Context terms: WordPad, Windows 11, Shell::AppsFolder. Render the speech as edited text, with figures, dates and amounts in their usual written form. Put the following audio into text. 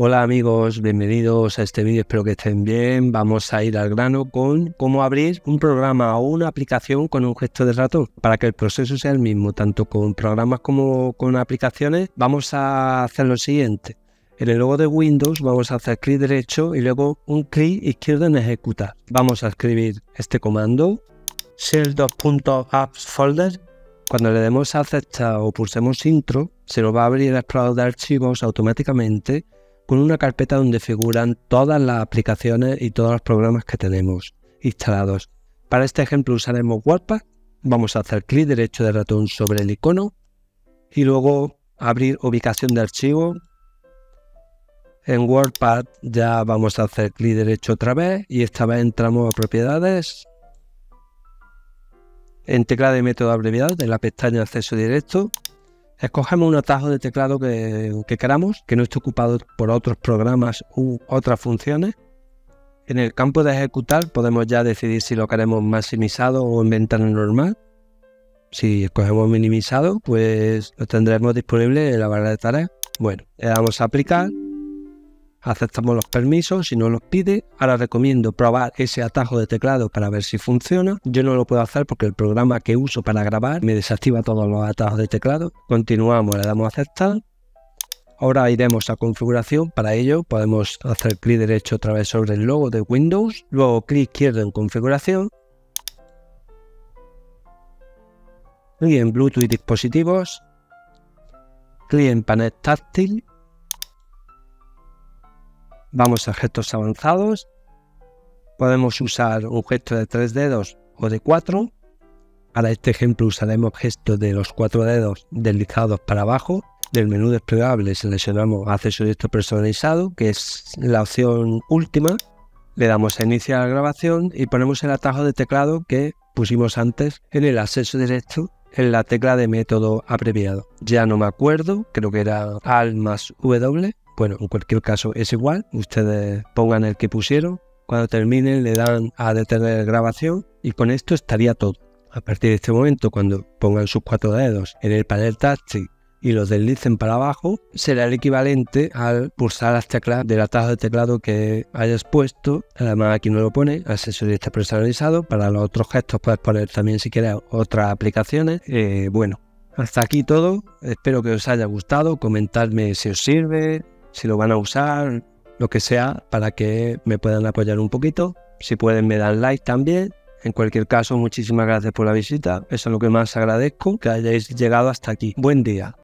Hola amigos, bienvenidos a este vídeo, espero que estén bien. Vamos a ir al grano con cómo abrir un programa o una aplicación con un gesto de ratón. Para que el proceso sea el mismo, tanto con programas como con aplicaciones, vamos a hacer lo siguiente. En el logo de Windows vamos a hacer clic derecho y luego un clic izquierdo en ejecutar. Vamos a escribir este comando, Shell::AppsFolder. Cuando le demos a aceptar o pulsemos intro, se nos va a abrir el explorador de archivos automáticamente, con una carpeta donde figuran todas las aplicaciones y todos los programas que tenemos instalados. Para este ejemplo usaremos WordPad. Vamos a hacer clic derecho de ratón sobre el icono y luego abrir ubicación de archivo. En WordPad ya vamos a hacer clic derecho otra vez y esta vez entramos a propiedades. En teclado y método abreviado de la pestaña acceso directo, escogemos un atajo de teclado que queramos, que no esté ocupado por otros programas u otras funciones. En el campo de ejecutar podemos ya decidir si lo queremos maximizado o en ventana normal. Si escogemos minimizado, pues lo tendremos disponible en la barra de tareas. Bueno, le damos a aplicar, aceptamos los permisos si no los pide. Ahora recomiendo probar ese atajo de teclado para ver si funciona. Yo no lo puedo hacer porque el programa que uso para grabar me desactiva todos los atajos de teclado. Continuamos, le damos a aceptar. Ahora iremos a configuración. Para ello podemos hacer clic derecho otra vez sobre el logo de Windows, luego clic izquierdo en configuración y en Bluetooth y dispositivos, clic en panel táctil. Vamos a gestos avanzados, podemos usar un gesto de 3 dedos o de 4, para este ejemplo usaremos gestos de los 4 dedos deslizados para abajo. Del menú desplegable seleccionamos acceso directo personalizado, que es la opción última, le damos a iniciar grabación y ponemos el atajo de teclado que pusimos antes en el acceso directo en la tecla de método abreviado. Ya no me acuerdo, creo que era Alt+W. Bueno, en cualquier caso es igual, ustedes pongan el que pusieron. Cuando terminen le dan a detener grabación y con esto estaría todo. A partir de este momento, cuando pongan sus 4 dedos en el panel táctil y los deslicen para abajo, será el equivalente al pulsar las teclas del atajo de teclado que hayas puesto. Además aquí no lo pone, acceso directo personalizado. Para los otros gestos puedes poner también si quieres otras aplicaciones. Bueno, hasta aquí todo. Espero que os haya gustado. Comentadme si os sirve, si lo van a usar, lo que sea, para que me puedan apoyar un poquito. Si pueden me dan like también. En cualquier caso, muchísimas gracias por la visita. Eso es lo que más agradezco, que hayáis llegado hasta aquí. Buen día.